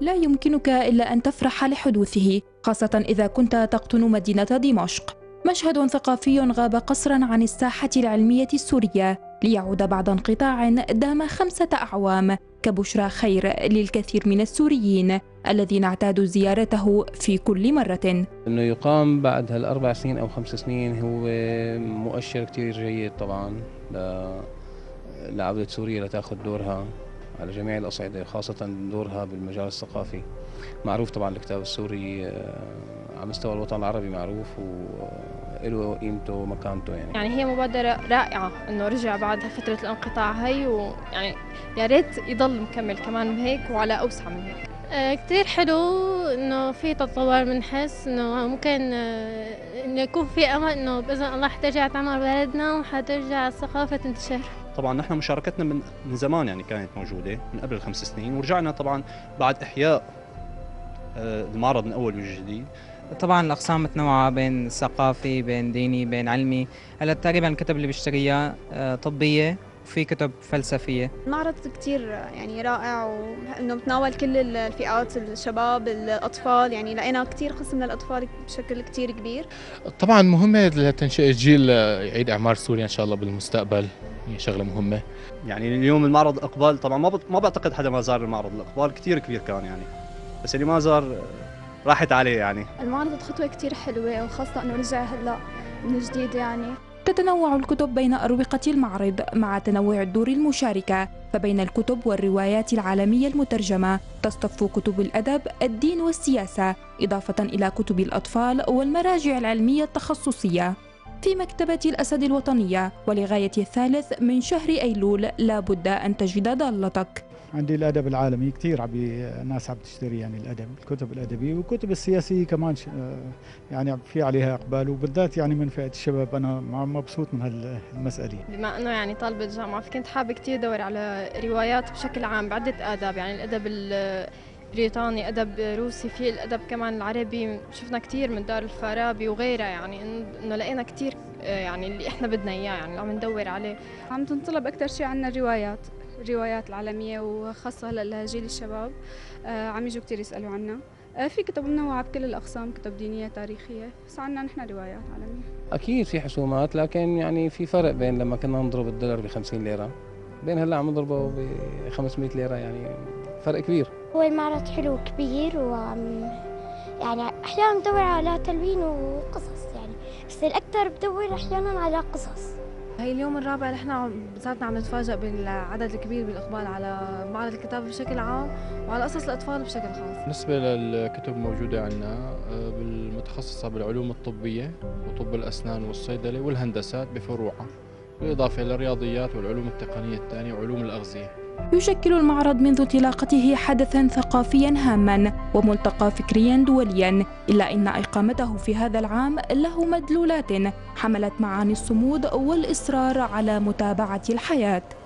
لا يمكنك إلا أن تفرح لحدوثه، خاصة إذا كنت تقطن مدينة دمشق. مشهد ثقافي غاب قصرا عن الساحة العلمية السورية ليعود بعد انقطاع دام 5 أعوام كبشرى خير للكثير من السوريين الذين اعتادوا زيارته في كل مرة. إنه يقام بعد هال4 سنين أو 5 سنين هو مؤشر كتير جيد طبعا لعودة سوريا لتأخذ دورها على جميع الأصعدة، خاصة دورها بالمجال الثقافي. معروف طبعا الكتاب السوري على مستوى الوطن العربي، معروف وله قيمته ومكانته. يعني هي مبادرة رائعة إنه رجع بعد فترة الانقطاع هي، ويعني يا ريت يضل مكمل كمان بهيك وعلى أوسع من هيك. كتير حلو إنه في تطور، بنحس إنه ممكن إنه يكون في أمل إنه بإذن الله حترجع تعمر بلدنا وحترجع الثقافة تنتشر. طبعا نحن مشاركتنا من زمان يعني كانت موجودة من قبل 5 سنين، ورجعنا طبعا بعد إحياء المعرض من أول وجديد. طبعا الأقسام متنوعة، بين ثقافي، بين ديني، بين علمي. هلا تقريبا الكتب اللي بشتريها طبية، وفي كتب فلسفية. المعرض كتير يعني رائع، وإنه بتناول كل الفئات، الشباب، الأطفال، يعني لقينا كتير قسم للأطفال بشكل كتير كبير. طبعا مهمة لتنشئة جيل يعيد إعمار سوريا إن شاء الله بالمستقبل، هي شغلة مهمة. يعني اليوم المعرض الإقبال طبعا ما بعتقد حدا ما زار المعرض، الإقبال كتير كبير كان يعني، بس اللي ما زار راحت عليه يعني. المعرض خطوة كتير حلوة، وخاصة إنه رجع هلا من جديد يعني. تتنوع الكتب بين أروقة المعرض مع تنوع الدور المشاركة، فبين الكتب والروايات العالمية المترجمة تصطف كتب الأدب، الدين والسياسة، إضافة إلى كتب الأطفال والمراجع العلمية التخصصية. في مكتبة الأسد الوطنية، ولغاية 3 أيلول لابد أن تجد ضالتك. عندي الأدب العالمي كثير، الناس عم تشتري يعني الأدب، الكتب الأدبية والكتب السياسية كمان يعني في عليها إقبال، وبالذات يعني من فئة الشباب. أنا مبسوط من هالمسألة، بما أنه يعني طالبة جامعة، فكنت حابة كثير أدور على روايات بشكل عام بعدة آداب، يعني الأدب بريطاني، أدب روسي، في الأدب كمان العربي. شفنا كتير من دار الفارابي وغيرها، يعني إنه لقينا كتير يعني اللي إحنا بدنا إياه، يعني عم ندور عليه. عم تنطلب أكتر شيء عنا الروايات العالمية، وخاصة لجيل الشباب عم يجوا كتير يسألوا عنا. في كتب منوعة بكل الأقسام، كتب دينية، تاريخية، بس عنا نحن روايات عالمية. أكيد في حسومات، لكن يعني في فرق بين لما كنا نضرب الدولار ب50 ليرة بين هلا عم نضربه ب500 ليرة، يعني فرق كبير. هو المعرض حلو كبير، و يعني احيانا بدور على تلوين وقصص يعني، بس الاكثر بدور احيانا على قصص. هي اليوم الرابع اللي احنا صارنا عم نتفاجئ بالعدد الكبير بالاقبال على معرض الكتاب بشكل عام وعلى قصص الاطفال بشكل خاص. بالنسبه للكتب موجوده عندنا بالمتخصصه بالعلوم الطبيه وطب الاسنان والصيدله والهندسات بفروعها، بالاضافه للرياضيات والعلوم التقنيه الثانيه وعلوم الاغذيه. يشكل المعرض منذ انطلاقته حدثاً ثقافياً هاماً وملتقى فكرياً دولياً، إلا أن إقامته في هذا العام له مدلولات حملت معاني الصمود والإصرار على متابعة الحياة.